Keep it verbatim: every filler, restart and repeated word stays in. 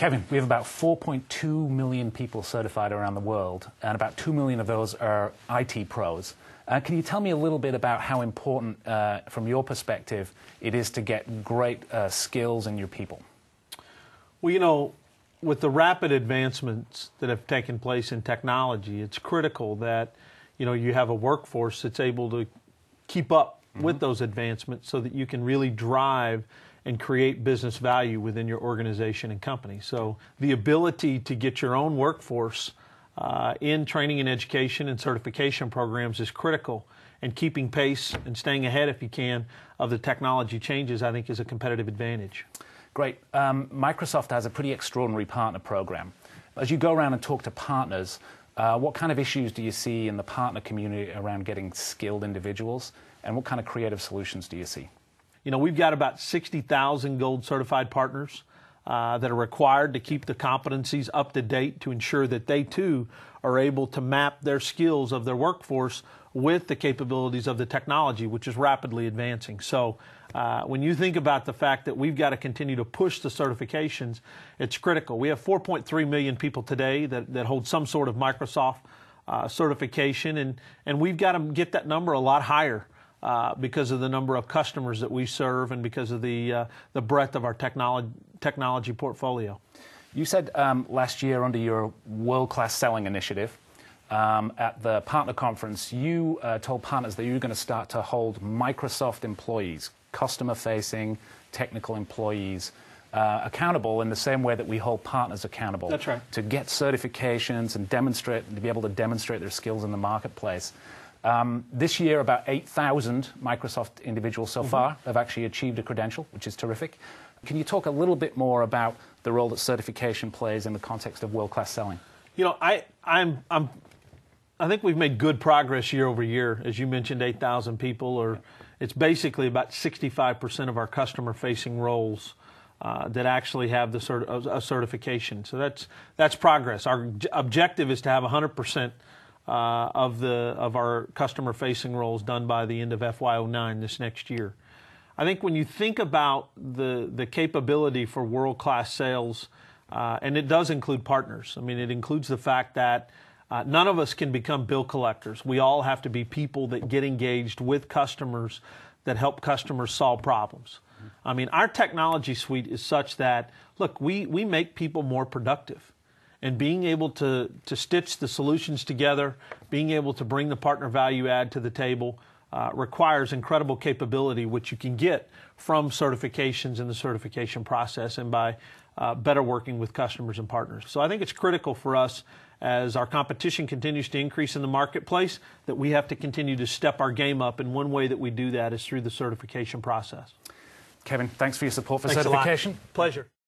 Kevin, we have about four point two million people certified around the world, and about two million of those are I T pros. Uh, can you tell me a little bit about how important, uh, from your perspective, it is to get great uh, skills in your people? Well, you know, with the rapid advancements that have taken place in technology, it's critical that, you know, you have a workforce that's able to keep up mm-hmm. with those advancements so that you can really drive and create business value within your organization and company. So the ability to get your own workforce uh, in training and education and certification programs is critical, and keeping pace and staying ahead, if you can, of the technology changes, I think, is a competitive advantage. Great. Um, Microsoft has a pretty extraordinary partner program. As you go around and talk to partners, uh, what kind of issues do you see in the partner community around getting skilled individuals, and what kind of creative solutions do you see? You know, we've got about sixty thousand gold certified partners uh, that are required to keep the competencies up to date to ensure that they too are able to map their skills of their workforce with the capabilities of the technology, which is rapidly advancing. So uh, when you think about the fact that we've got to continue to push the certifications, it's critical. We have four point three million people today that, that hold some sort of Microsoft uh, certification, and, and we've got to get that number a lot higher. Uh, because of the number of customers that we serve and because of the, uh, the breadth of our technology, technology portfolio. You said um, last year under your World Class Selling initiative um, at the partner conference, you uh, told partners that you were going to start to hold Microsoft employees, customer-facing, technical employees, uh, accountable in the same way that we hold partners accountable. That's right. To get certifications and demonstrate, to be able to demonstrate their skills in the marketplace. Um, this year, about eight thousand Microsoft individuals so mm-hmm. far have actually achieved a credential, which is terrific. Can you talk a little bit more about the role that certification plays in the context of world-class selling? You know, I, I'm, I'm, I think we've made good progress year over year. As you mentioned, eight thousand people, or yeah. it's basically about sixty-five percent of our customer-facing roles uh, that actually have the cert a certification. So that's, that's progress. Our objective is to have one hundred percent Uh, of the of our customer-facing roles done by the end of F Y oh nine this next year. I think when you think about the the capability for world-class sales, uh, and it does include partners. I mean, it includes the fact that uh, none of us can become bill collectors. We all have to be people that get engaged with customers, that help customers solve problems. Mm-hmm. I mean, our technology suite is such that, look, we we make people more productive. And being able to, to stitch the solutions together, being able to bring the partner value add to the table uh, requires incredible capability, which you can get from certifications and the certification process and by uh, better working with customers and partners. So I think it's critical for us as our competition continues to increase in the marketplace that we have to continue to step our game up. And one way that we do that is through the certification process. Kevin, thanks for your support for thanks certification. Pleasure.